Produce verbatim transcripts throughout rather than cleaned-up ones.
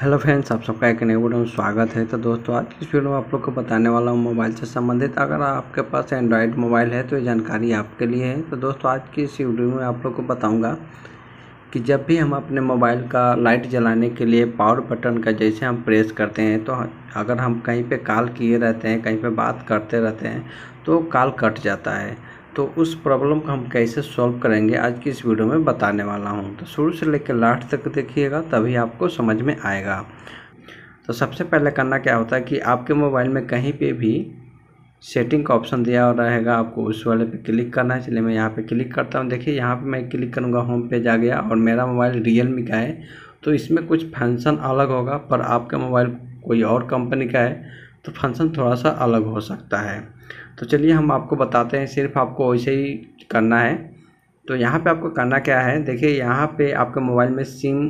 Hello friends, आप सबका एक नए वीडियो में स्वागत है। तो दोस्तों, आज की इस वीडियो में आप लोग को बताने वाला हूँ मोबाइल से संबंधित। अगर आपके पास एंड्रॉयड मोबाइल है तो ये जानकारी आपके लिए है। तो दोस्तों, आज की इस वीडियो में आप लोग को बताऊँगा कि जब भी हम अपने मोबाइल का लाइट जलाने के लिए पावर बटन का जैसे हम प्रेस करते हैं, तो अगर हम कहीं पर कॉल किए रहते हैं, कहीं पर बात करते रहते हैं तो कॉल कट जाता है। तो उस प्रॉब्लम को हम कैसे सॉल्व करेंगे, आज की इस वीडियो में बताने वाला हूं। तो शुरू से लेकर लास्ट तक देखिएगा, तभी आपको समझ में आएगा। तो सबसे पहले करना क्या होता है कि आपके मोबाइल में कहीं पे भी सेटिंग का ऑप्शन दिया रहेगा, आपको उस वाले पे क्लिक करना है। चलिए मैं यहाँ पे क्लिक करता हूँ। देखिए यहाँ पे मैं क्लिक करूँगा, होम पेज आ गया और मेरा मोबाइल रियलमी का है तो इसमें कुछ फंक्शन अलग होगा, पर आपका मोबाइल कोई और कंपनी का है तो फंक्शन थोड़ा सा अलग हो सकता है। तो चलिए हम आपको बताते हैं, सिर्फ आपको वैसे ही करना है। तो यहाँ पे आपको करना क्या है, देखिए यहाँ पे आपके मोबाइल में सिम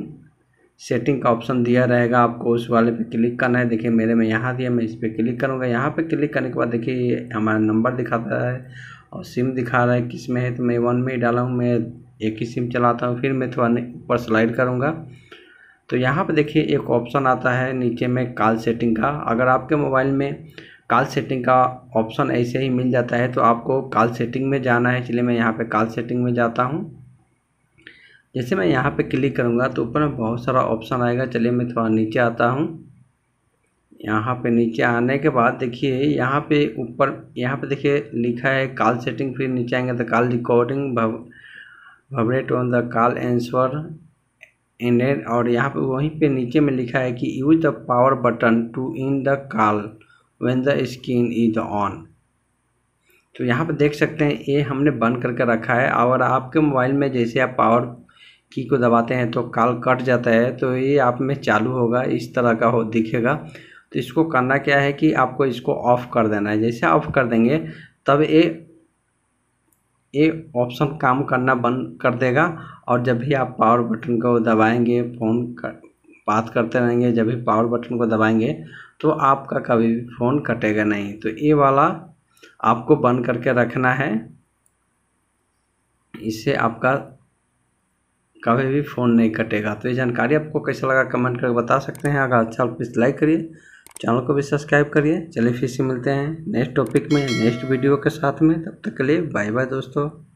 सेटिंग का ऑप्शन दिया रहेगा, आपको उस वाले पे क्लिक करना है। देखिए मेरे में यहाँ दिया, मैं इस पर क्लिक करूँगा। यहाँ पे क्लिक करने के बाद देखिए हमारा नंबर दिखाता है और सिम दिखा रहा है किस में है, तो मैं वन में ही डाला हूँ, मैं एक ही सिम चलाता हूँ। फिर मैं थोड़ा ऊपर स्लाइड करूँगा तो यहाँ पे देखिए एक ऑप्शन आता है नीचे में कॉल सेटिंग का। अगर आपके मोबाइल में कॉल सेटिंग का ऑप्शन ऐसे ही मिल जाता है तो आपको कॉल सेटिंग में जाना है। इसलिए मैं यहाँ पे कॉल सेटिंग में जाता हूँ। जैसे मैं यहाँ पे क्लिक करूँगा तो ऊपर में बहुत सारा ऑप्शन आएगा। चलिए मैं थोड़ा नीचे आता हूँ। यहाँ पे नीचे आने के बाद देखिए यहाँ पे ऊपर यहाँ पे देखिए लिखा है कॉल सेटिंग। फिर नीचे आएंगे तो call recording, vibrate on the call answer end, और यहाँ पे वहीं पे नीचे में लिखा है कि use the power button to end the call when the screen is on. तो यहाँ पे देख सकते हैं ये हमने बंद करके रखा है। और आपके मोबाइल में जैसे आप पावर की को दबाते हैं तो कॉल कट जाता है, तो ये आप में चालू होगा, इस तरह का हो दिखेगा। तो इसको करना क्या है कि आपको इसको ऑफ़ कर देना है। जैसे ऑफ़ कर देंगे तब ये ये ऑप्शन काम करना बंद कर देगा। और जब भी आप पावर बटन को दबाएंगे, फ़ोन कर बात करते रहेंगे, जब भी पावर बटन को दबाएंगे तो आपका कभी भी फ़ोन कटेगा नहीं। तो ये वाला आपको बंद करके रखना है, इससे आपका कभी भी फ़ोन नहीं कटेगा। तो ये जानकारी आपको कैसा लगा कमेंट करके बता सकते हैं। अगर अच्छा लगा तो लाइक करिए, चैनल को भी सब्सक्राइब करिए। चलिए फिर से मिलते हैं नेक्स्ट टॉपिक में, नेक्स्ट वीडियो के साथ में। तब तक के लिए बाय बाय दोस्तों।